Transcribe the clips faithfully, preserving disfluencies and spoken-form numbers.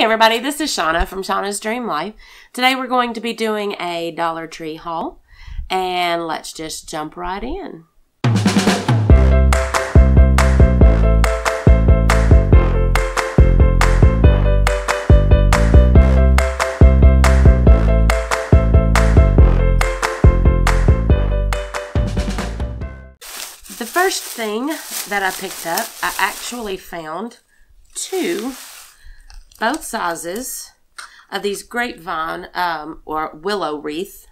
Hey everybody, this is Shauna from Shauna's Dream Life. Today we're going to be doing a Dollar Tree haul, and let's just jump right in. The first thing that I picked up, I actually found two both sizes of these grapevine um, or willow wreath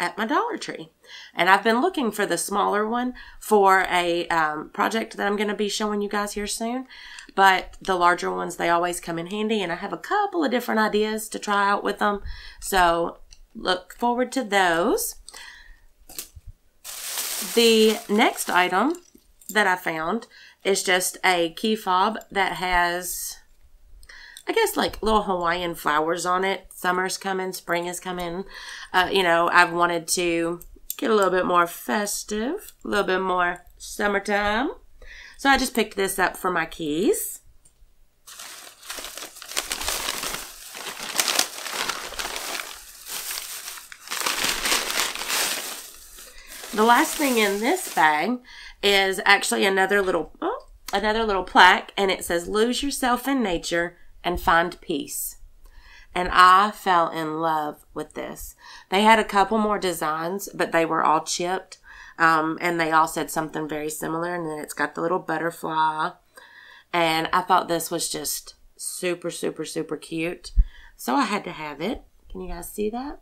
at my Dollar Tree. And I've been looking for the smaller one for a um, project that I'm going to be showing you guys here soon. But the larger ones, they always come in handy. And I have a couple of different ideas to try out with them. So look forward to those. The next item that I found, it's just a key fob that has, I guess, like little Hawaiian flowers on it. Summer's coming, spring is coming. Uh, you know, I've wanted to get a little bit more festive, a little bit more summertime. So I just picked this up for my keys. The last thing in this bag is actually another little, oh, another little plaque, and it says, "Lose yourself in nature and find peace." And I fell in love with this. They had a couple more designs, but they were all chipped, um, and they all said something very similar. And then it's got the little butterfly, and I thought this was just super, super, super cute. So I had to have it. Can you guys see that?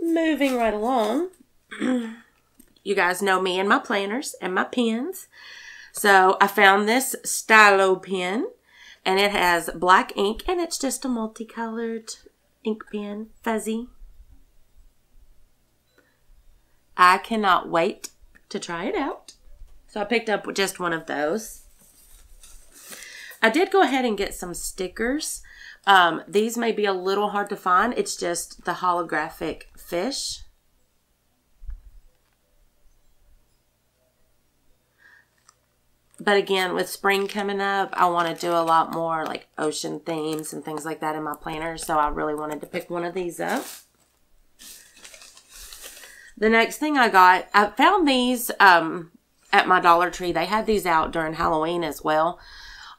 Moving right along, you guys know me and my planners and my pens. So I found this stylo pen, and it has black ink, and it's just a multicolored ink pen, fuzzy. I cannot wait to try it out. So I picked up just one of those. I did go ahead and get some stickers. Um, these may be a little hard to find. It's just the holographic fish. But again, with spring coming up, I want to do a lot more like ocean themes and things like that in my planner. So I really wanted to pick one of these up. The next thing I got, I found these um, at my Dollar Tree. They had these out during Halloween as well.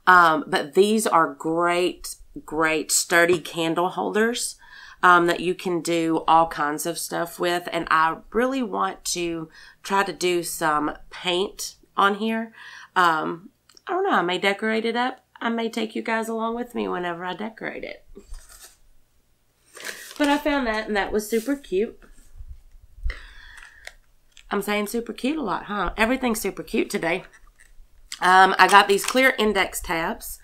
Um, but these are great great sturdy candle holders um, that you can do all kinds of stuff with, and I really want to try to do some paint on here. um, I don't know, I may decorate it up. I may take you guys along with me whenever I decorate it. But I found that, and that was super cute. I'm saying super cute a lot, huh? Everything's super cute today. um, I got these clear index tabs.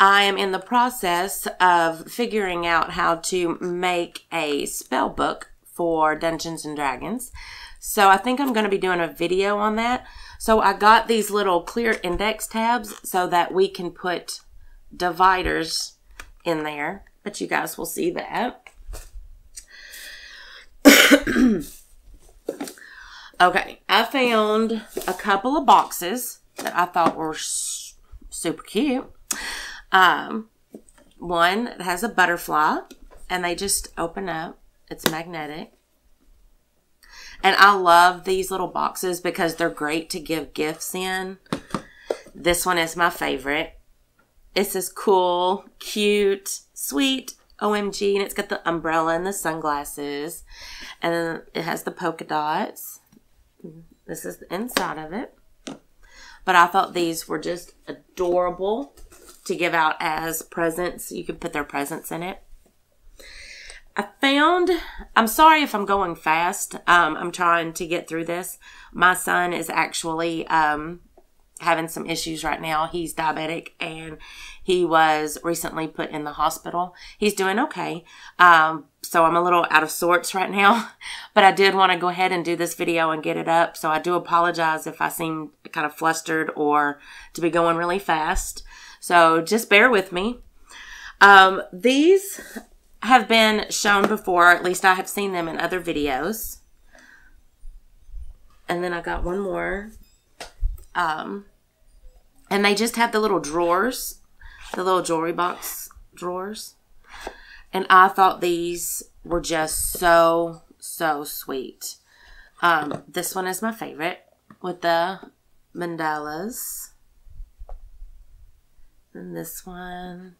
I am in the process of figuring out how to make a spell book for Dungeons and Dragons. So I think I'm going to be doing a video on that. So I got these little clear index tabs so that we can put dividers in there. But you guys will see that. Okay, I found a couple of boxes that I thought were super cute. Um, one has a butterfly, and they just open up. It's magnetic. And I love these little boxes because they're great to give gifts in. This one is my favorite. It says cool, cute, sweet, O M G, and it's got the umbrella and the sunglasses. And then it has the polka dots. This is the inside of it. But I thought these were just adorable to give out as presents. You can put their presents in it. I found, I'm sorry if I'm going fast. Um, I'm trying to get through this. My son is actually um, having some issues right now. He's diabetic, and he was recently put in the hospital. He's doing okay. Um, so I'm a little out of sorts right now, but I did want to go ahead and do this video and get it up. So I do apologize if I seem kind of flustered or to be going really fast. So just bear with me. Um, these have been shown before, at least I have seen them in other videos. And then I got one more. Um, and they just have the little drawers, the little jewelry box drawers. And I thought these were just so, so sweet. Um, this one is my favorite with the mandalas. And this one.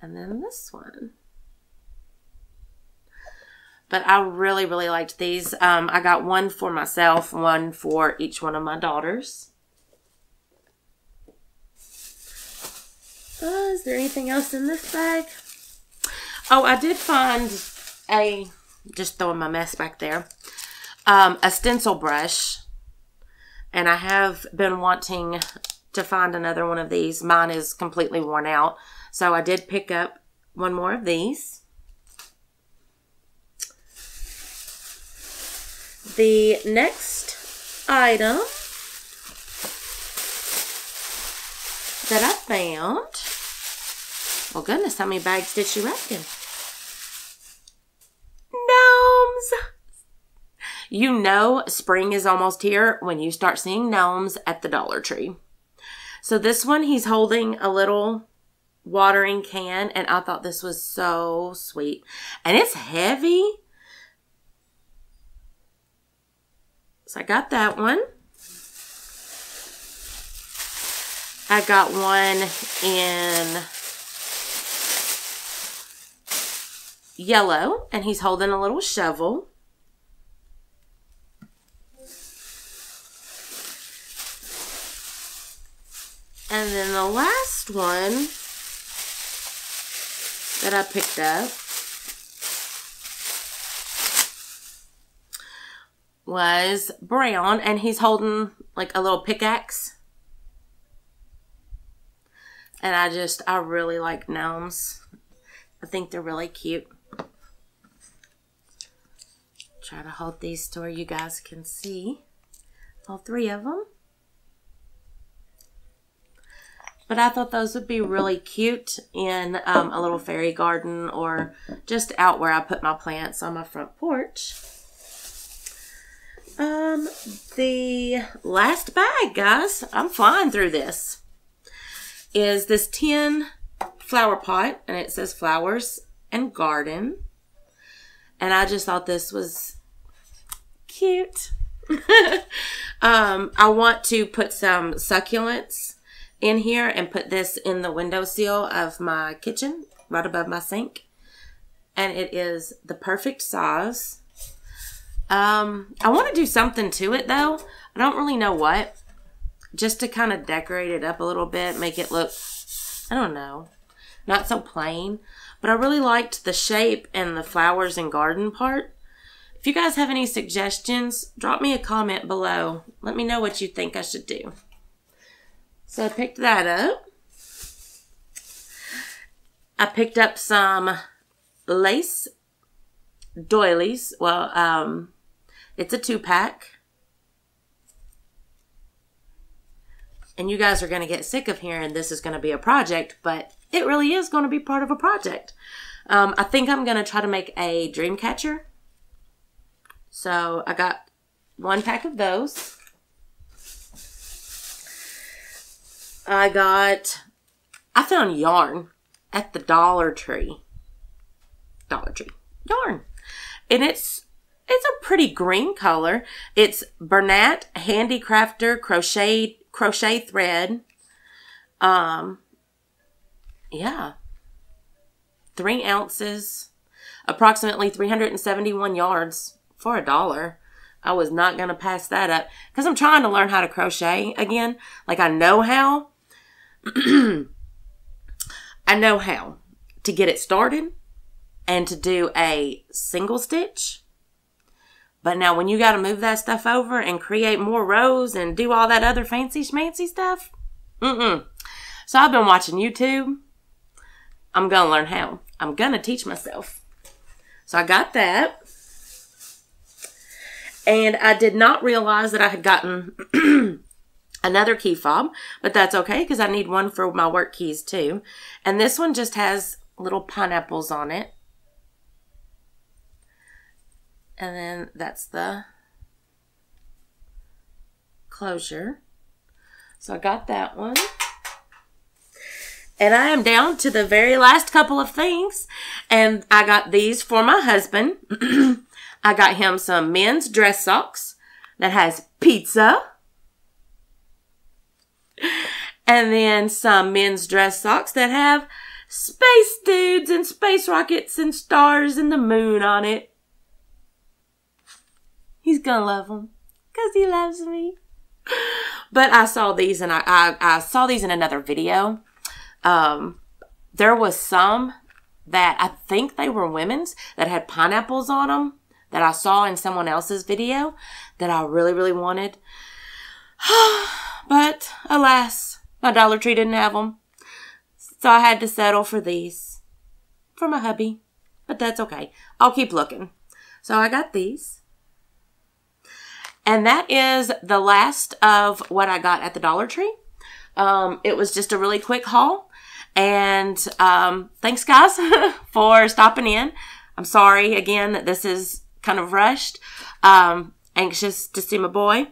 And then this one. But I really, really liked these. Um, I got one for myself, one for each one of my daughters. Uh, is there anything else in this bag? Oh, I did find a, just throwing my mess back there, um, a stencil brush. And I have been wanting to find another one of these. Mine is completely worn out. So I did pick up one more of these. The next item that I found, well, goodness, how many bags did she wrap in? Gnomes! You know spring is almost here when you start seeing gnomes at the Dollar Tree. So this one, he's holding a little watering can, and I thought this was so sweet. And it's heavy. So I got that one. I got one in yellow, and he's holding a little shovel. And then the last one that I picked up was brown, and he's holding like a little pickaxe. And I just, I really like gnomes. I think they're really cute. Try to hold these to where you guys can see all three of them. But I thought those would be really cute in um, a little fairy garden or just out where I put my plants on my front porch. Um, the last bag, guys, I'm flying through this, is this tin flower pot, and it says flowers and garden. And I just thought this was cute. um, I want to put some succulents in here and put this in the windowsill of my kitchen right above my sink, and it is the perfect size. um I want to do something to it though. I don't really know what, just to kind of decorate it up a little bit, make it look, I don't know, not so plain. But I really liked the shape and the flowers and garden part. If you guys have any suggestions, drop me a comment below. Let me know what you think I should do. So I picked that up. I picked up some lace doilies. Well, um, it's a two-pack. And you guys are going to get sick of hearing this is going to be a project, but it really is going to be part of a project. Um, I think I'm going to try to make a dream catcher. So I got one pack of those. I got, I found yarn at the Dollar Tree, Dollar Tree, yarn. And it's, it's a pretty green color. It's Bernat Handicrafter Crochet, Crochet Thread. Um, yeah. Three ounces, approximately three hundred seventy-one yards for a dollar. I was not going to pass that up because I'm trying to learn how to crochet again. Like I know how. I know how to get it started and to do a single stitch. But now when you got to move that stuff over and create more rows and do all that other fancy schmancy stuff, mm-mm. So I've been watching YouTube. I'm going to learn how. I'm going to teach myself. So I got that. And I did not realize that I had gotten another key fob, but that's okay because I need one for my work keys too. And this one just has little pineapples on it. And then that's the closure. So I got that one. And I am down to the very last couple of things. And I got these for my husband. I got him some men's dress socks that has pizza. And then some men's dress socks that have space dudes and space rockets and stars and the moon on it. He's gonna love them because he loves me. But I saw these and I, I, I saw these in another video. Um, there was some that I think they were women's that had pineapples on them that I saw in someone else's video that I really, really wanted. But alas, my Dollar Tree didn't have them. So I had to settle for these for my hubby, but that's okay. I'll keep looking. So I got these. And that is the last of what I got at the Dollar Tree. Um, it was just a really quick haul. And um, thanks, guys, for stopping in. I'm sorry, again, that this is kind of rushed. Um, anxious to see my boy.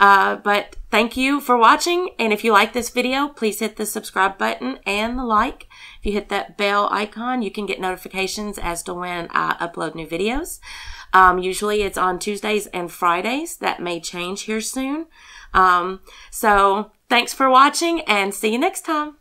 Uh, but thank you for watching. And if you like this video, please hit the subscribe button and the like. If you hit that bell icon, you can get notifications as to when I upload new videos. Um, usually it's on Tuesdays and Fridays. That may change here soon. Um, so thanks for watching and see you next time.